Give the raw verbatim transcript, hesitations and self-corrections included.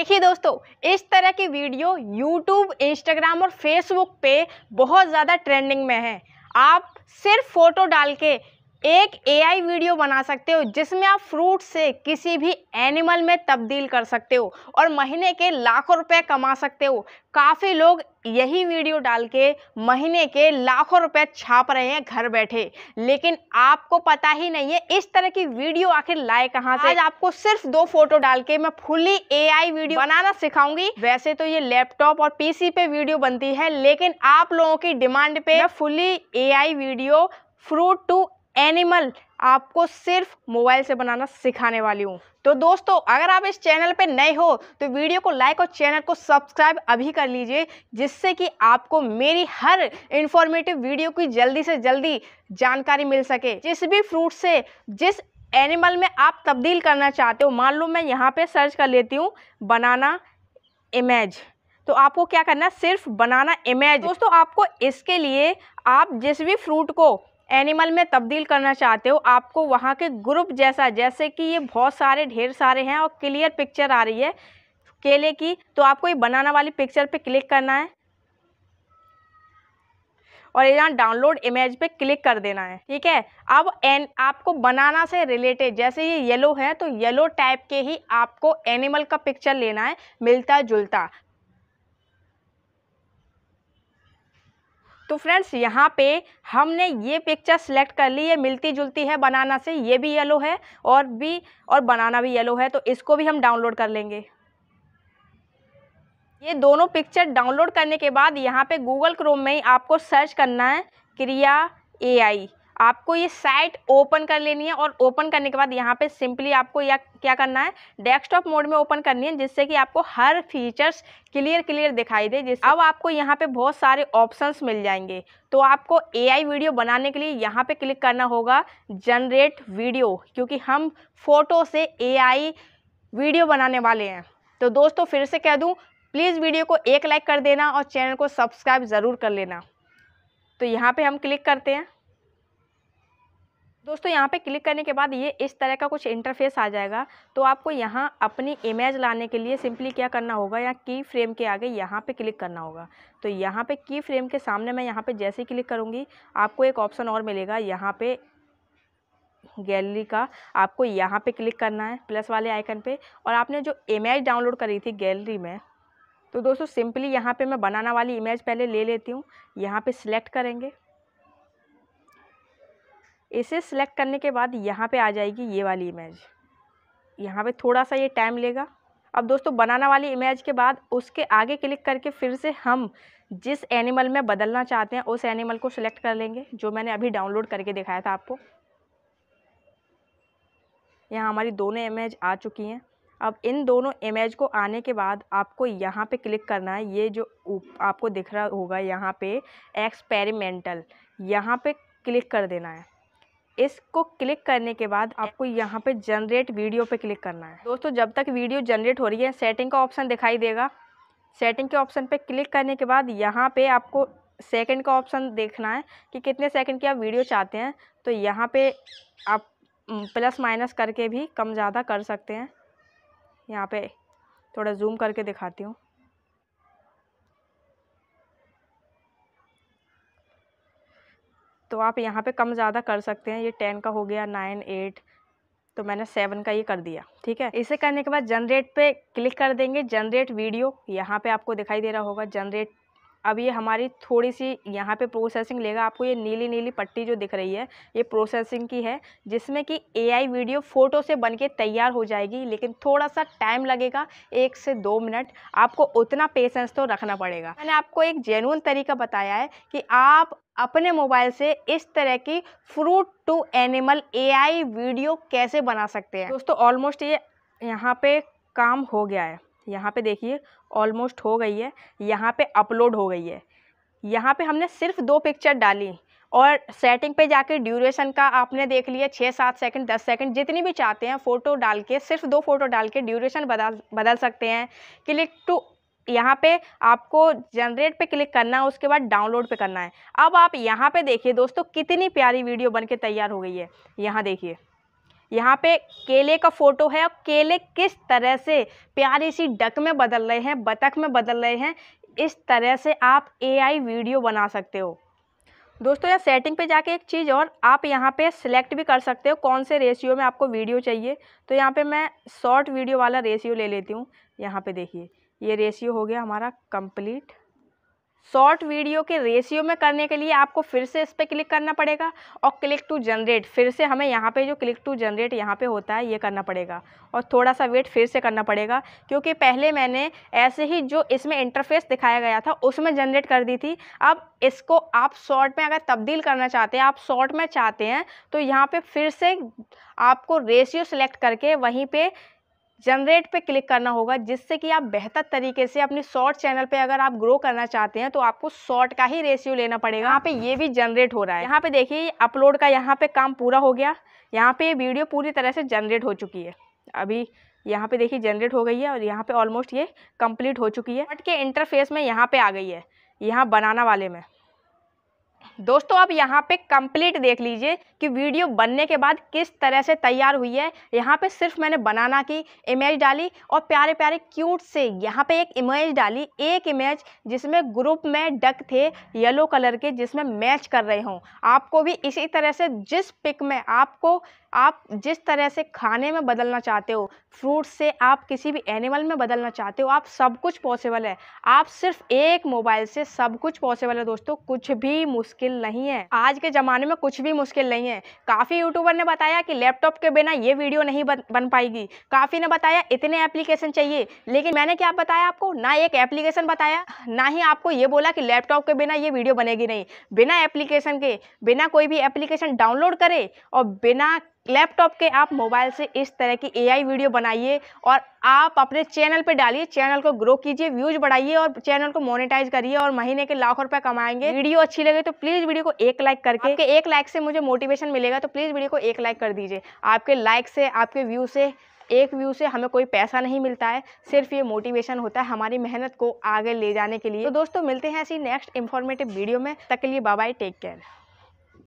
देखिए दोस्तों, इस तरह की वीडियो यूट्यूब, इंस्टाग्राम और फेसबुक पे बहुत ज़्यादा ट्रेंडिंग में है। आप सिर्फ फ़ोटो डाल के एक एआई वीडियो बना सकते हो जिसमें आप फ्रूट से किसी भी एनिमल में तब्दील कर सकते हो और महीने के लाखों रुपए कमा सकते हो। काफ़ी लोग यही वीडियो डाल के महीने के लाखों रुपए छाप रहे हैं घर बैठे, लेकिन आपको पता ही नहीं है इस तरह की वीडियो आखिर लाए कहाँ से। आज आपको सिर्फ दो फोटो डाल के मैं फुली एआई वीडियो बनाना सिखाऊंगी। वैसे तो ये लैपटॉप और पीसी पे वीडियो बनती है, लेकिन आप लोगों की डिमांड पे मैं fully AI video fruit to animal आपको सिर्फ मोबाइल से बनाना सिखाने वाली हूँ। तो दोस्तों, अगर आप इस चैनल पे नए हो तो वीडियो को लाइक और चैनल को सब्सक्राइब अभी कर लीजिए, जिससे कि आपको मेरी हर इंफॉर्मेटिव वीडियो की जल्दी से जल्दी जानकारी मिल सके। जिस भी फ्रूट से जिस एनिमल में आप तब्दील करना चाहते हो, मान लो मैं यहाँ पे सर्च कर लेती हूँ बनाना इमेज, तो आपको क्या करना है, सिर्फ बनाना इमेज। दोस्तों, आपको इसके लिए आप जिस भी फ्रूट को एनिमल में तब्दील करना चाहते हो, आपको वहाँ के ग्रुप जैसा, जैसे कि ये बहुत सारे ढेर सारे हैं और क्लियर पिक्चर आ रही है केले की, तो आपको ये बनाना वाली पिक्चर पे क्लिक करना है और यहाँ डाउनलोड इमेज पे क्लिक कर देना है। ठीक है, अब एन आपको बनाना से रिलेटेड, जैसे ये येलो है तो येलो टाइप के ही आपको एनिमल का पिक्चर लेना है मिलता जुलता। तो फ्रेंड्स, यहाँ पे हमने ये पिक्चर सेलेक्ट कर ली है, मिलती जुलती है बनाना से, ये भी येलो है और भी और बनाना भी येलो है, तो इसको भी हम डाउनलोड कर लेंगे। ये दोनों पिक्चर डाउनलोड करने के बाद यहाँ पे गूगल क्रोम में ही आपको सर्च करना है क्रिया एआई। आपको ये साइट ओपन कर लेनी है और ओपन करने के बाद यहाँ पे सिंपली आपको या क्या करना है, डेस्कटॉप मोड में ओपन करनी है, जिससे कि आपको हर फीचर्स क्लियर क्लियर दिखाई दे। जिससे अब आपको यहाँ पे बहुत सारे ऑप्शंस मिल जाएंगे। तो आपको एआई वीडियो बनाने के लिए यहाँ पे क्लिक करना होगा जनरेट वीडियो, क्योंकि हम फ़ोटो से एआई वीडियो बनाने वाले हैं। तो दोस्तों, फिर से कह दूँ, प्लीज़ वीडियो को एक लाइक कर देना और चैनल को सब्सक्राइब ज़रूर कर लेना। तो यहाँ पर हम क्लिक करते हैं। दोस्तों, यहाँ पे क्लिक करने के बाद ये इस तरह का कुछ इंटरफेस आ जाएगा। तो आपको यहाँ अपनी इमेज लाने के लिए सिंपली क्या करना होगा, यहाँ की फ्रेम के आगे यहाँ पे क्लिक करना होगा। तो यहाँ पे की फ्रेम के सामने मैं यहाँ पे जैसे ही क्लिक करूँगी, आपको एक ऑप्शन और मिलेगा यहाँ पे गैलरी का। आपको यहाँ पे क्लिक करना है प्लस वाले आइकन पर, और आपने जो इमेज डाउनलोड करी थी गैलरी में, तो दोस्तों सिंपली यहाँ पर मैं बनाना वाली इमेज पहले ले लेती हूँ। यहाँ पर सिलेक्ट करेंगे, इसे सिलेक्ट करने के बाद यहाँ पे आ जाएगी ये वाली इमेज। यहाँ पे थोड़ा सा ये टाइम लेगा। अब दोस्तों, बनाना वाली इमेज के बाद उसके आगे क्लिक करके फिर से हम जिस एनिमल में बदलना चाहते हैं उस एनिमल को सिलेक्ट कर लेंगे, जो मैंने अभी डाउनलोड करके दिखाया था आपको। यहाँ हमारी दोनों इमेज आ चुकी हैं। अब इन दोनों इमेज को आने के बाद आपको यहाँ पे क्लिक करना है, ये जो आपको दिख रहा होगा यहाँ पे एक्सपेरिमेंटल, यहाँ पर क्लिक कर देना है। इसको क्लिक करने के बाद आपको यहाँ पे जनरेट वीडियो पे क्लिक करना है। दोस्तों, जब तक वीडियो जनरेट हो रही है सेटिंग का ऑप्शन दिखाई देगा। सेटिंग के ऑप्शन पे क्लिक करने के बाद यहाँ पे आपको सेकंड का ऑप्शन देखना है कि कितने सेकंड की आप वीडियो चाहते हैं। तो यहाँ पे आप प्लस माइनस करके भी कम ज़्यादा कर सकते हैं। यहाँ पर थोड़ा जूम करके दिखाती हूँ। तो आप यहाँ पे कम ज़्यादा कर सकते हैं। ये टेन का हो गया, नाइन, एट, तो मैंने सेवन का ये कर दिया। ठीक है, इसे करने के बाद जनरेट पे क्लिक कर देंगे, जनरेट वीडियो। यहाँ पे आपको दिखाई दे रहा होगा जनरेट। अब ये हमारी थोड़ी सी यहाँ पे प्रोसेसिंग लेगा। आपको ये नीली नीली पट्टी जो दिख रही है ये प्रोसेसिंग की है, जिसमें कि एआई वीडियो फ़ोटो से बनके तैयार हो जाएगी, लेकिन थोड़ा सा टाइम लगेगा, एक से दो मिनट। आपको उतना पेशेंस तो रखना पड़ेगा। मैंने आपको एक जेन्युइन तरीका बताया है कि आप अपने मोबाइल से इस तरह की fruit to animal AI video कैसे बना सकते हैं। दोस्तों, ऑलमोस्ट ये यहाँ पर काम हो गया है। यहाँ पे देखिए ऑलमोस्ट हो गई है, यहाँ पे अपलोड हो गई है। यहाँ पे हमने सिर्फ दो पिक्चर डाली और सेटिंग पे जाके ड्यूरेशन का आपने देख लिया, छः सात सेकंड, दस सेकंड, जितनी भी चाहते हैं फ़ोटो डाल के, सिर्फ दो फ़ोटो डाल के ड्यूरेशन बदल बदल सकते हैं। क्लिक टू, यहाँ पे आपको जनरेट पे क्लिक करना है, उसके बाद डाउनलोड पे करना है। अब आप यहाँ पर देखिए दोस्तों कितनी प्यारी वीडियो बन के तैयार हो गई है। यहाँ देखिए यहाँ पे केले का फोटो है। अब केले किस तरह से प्यारी सी डक में बदल रहे हैं, बतख में बदल रहे हैं, इस तरह से आप एआई वीडियो बना सकते हो। दोस्तों यहाँ सेटिंग पे जाके एक चीज़ और, आप यहाँ पे सिलेक्ट भी कर सकते हो कौन से रेशियो में आपको वीडियो चाहिए। तो यहाँ पे मैं शॉर्ट वीडियो वाला रेशियो ले लेती हूँ। यहाँ पे देखिए ये रेशियो हो गया हमारा कंप्लीट। शॉर्ट वीडियो के रेशियो में करने के लिए आपको फिर से इस पर क्लिक करना पड़ेगा और क्लिक टू जनरेट, फिर से हमें यहाँ पे जो क्लिक टू जनरेट यहाँ पे होता है ये करना पड़ेगा और थोड़ा सा वेट फिर से करना पड़ेगा, क्योंकि पहले मैंने ऐसे ही जो इसमें इंटरफेस दिखाया गया था उसमें जनरेट कर दी थी। अब इसको आप शॉर्ट में अगर तब्दील करना चाहते हैं, आप शॉर्ट में चाहते हैं, तो यहाँ पर फिर से आपको रेशियो सेलेक्ट करके वहीं पर जनरेट पे क्लिक करना होगा, जिससे कि आप बेहतर तरीके से अपनी शॉर्ट चैनल पे अगर आप ग्रो करना चाहते हैं तो आपको शॉर्ट का ही रेशियो लेना पड़ेगा। यहाँ पे ये भी जनरेट हो रहा है। यहाँ पे देखिए अपलोड का यहाँ पे काम पूरा हो गया। यहाँ पे वीडियो पूरी तरह से जनरेट हो चुकी है। अभी यहाँ पे देखिए जनरेट हो गई है और यहाँ पे ऑलमोस्ट ये कम्प्लीट हो चुकी है। शॉर्ट के इंटरफेस में यहाँ पे आ गई है, यहाँ बनाना वाले में। दोस्तों आप यहाँ पे कंप्लीट देख लीजिए कि वीडियो बनने के बाद किस तरह से तैयार हुई है। यहाँ पे सिर्फ मैंने बनाना की इमेज डाली और प्यारे प्यारे क्यूट से यहाँ पे एक इमेज डाली, एक इमेज जिसमें ग्रुप में डक थे येलो कलर के, जिसमें मैच कर रहे हों। आपको भी इसी तरह से जिस पिक में आपको आप जिस तरह से खाने में बदलना चाहते हो, फ्रूट से आप किसी भी एनिमल में बदलना चाहते हो, आप सब कुछ पॉसिबल है। आप सिर्फ एक मोबाइल से सब कुछ पॉसिबल है दोस्तों, कुछ भी मुश्किल नहीं है। आज के ज़माने में कुछ भी मुश्किल नहीं है। काफ़ी यूट्यूबर ने बताया कि लैपटॉप के बिना ये वीडियो नहीं बन पाएगी, काफ़ी ने बताया इतने एप्लीकेशन चाहिए, लेकिन मैंने क्या बताया आपको? ना एक एप्लीकेशन बताया, ना ही आपको ये बोला कि लैपटॉप के बिना ये वीडियो बनेगी नहीं। बिना एप्लीकेशन के, बिना कोई भी एप्लीकेशन डाउनलोड करे और बिना लैपटॉप के आप मोबाइल से इस तरह की एआई वीडियो बनाइए और आप अपने चैनल पे डालिए, चैनल को ग्रो कीजिए, व्यूज बढ़ाइए और चैनल को मोनेटाइज करिए और महीने के लाखों रुपए कमाएंगे। वीडियो अच्छी लगे तो प्लीज़ वीडियो को एक लाइक करके, आपके एक लाइक से मुझे मोटिवेशन मिलेगा, तो प्लीज़ वीडियो को एक लाइक कर दीजिए। आपके लाइक से, आपके व्यू से, एक व्यू से हमें कोई पैसा नहीं मिलता है, सिर्फ ये मोटिवेशन होता है हमारी मेहनत को आगे ले जाने के लिए। तो दोस्तों मिलते हैं ऐसी नेक्स्ट इन्फॉर्मेटिव वीडियो में, तब तक के लिए बाय बाय, टेक केयर।